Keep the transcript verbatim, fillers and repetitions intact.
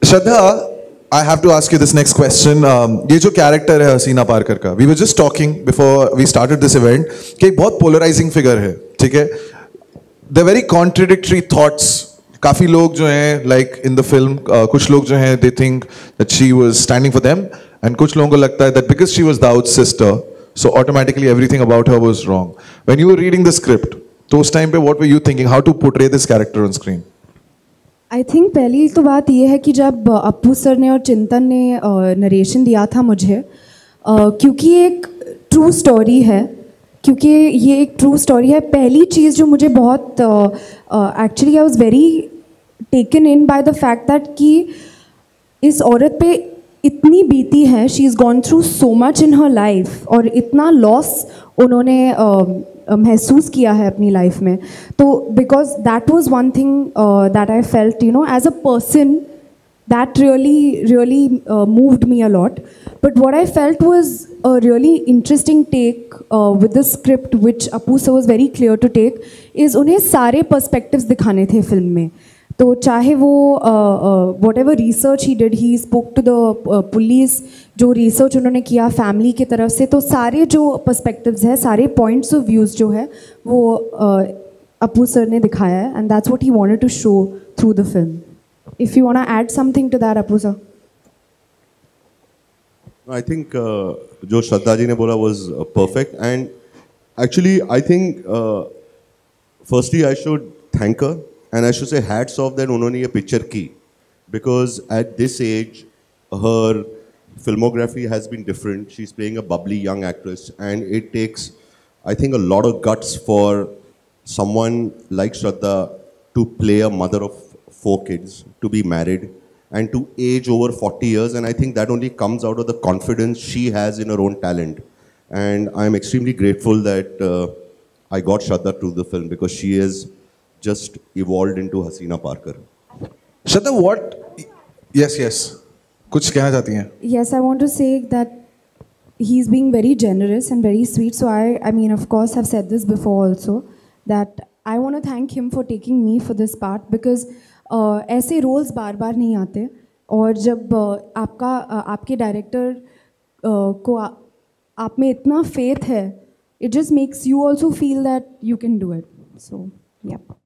Shraddha, I have to ask you this next question. Um, ये जो character है हसीना पारकर का, we were just talking before we started this event, कि बहुत polarizing figure है, ठीक है? They're very contradictory thoughts. काफी लोग जो हैं, like in the film, uh, कुछ लोग जो हैं, they think that she was standing for them, and कुछ लोगों को लगता है that because she was Daud's sister, so automatically everything about her was wrong. When you were reading the script, those time पे what were you thinking? How to portray this character on screen? I think पहली तो बात ये है कि जब Appu sir ने और चिंतन ने नरेशन दिया था मुझे क्योंकि एक ट्रू स्टोरी है क्योंकि ये एक ट्रू स्टोरी है पहली चीज़ जो मुझे बहुत actually I was very taken in by the fact that कि इस औरत पे इतनी बीती है she is gone through so much in her life और इतना लॉस उन्होंने महसूस किया है अपनी लाइफ में तो because that was one thing that I felt you know as a person that really really moved me a lot but what I felt was a really interesting take with the script which Apu sir was very clear to take is उन्हें सारे perspectives दिखाने थे film में तो चाहे वो whatever research he did he spoke to the police जो research उन्होंने किया फैमिली की तरफ से तो सारे जो पर्सपेक्टिव्स है सारे पॉइंट्स ऑफ व्यूज़ जो है वो अपू सर ने दिखाया है and that's what he wanted to show through the film if you want to add something to that Apu sir I think जो श्रद्धा जी ने बोला was perfect and actually I think firstly I should thank her And I should say hats off that उन्होंने ये picture की because at this age her filmography has been different. She's playing a bubbly young actress and it takes I think a lot of guts for someone like Shraddha to play a mother of four kids, to be married and to age over forty years and I think that only comes out of the confidence she has in her own talent. And I'm extremely grateful that uh, I got Shraddha to the film because she is just evolved into Haseena Parkar. Shraddha, what? Yes, yes. Kuch kehna chahti hain? Yes, I want to say that he's being very generous and very sweet. So I, I mean, of course, I've said this before also that I want to thank him for taking me for this part because ऐसे roles बार-बार नहीं आते और जब आपका आपके director को आप में इतना faith है, it just makes you also feel that you can do it. So, yeah.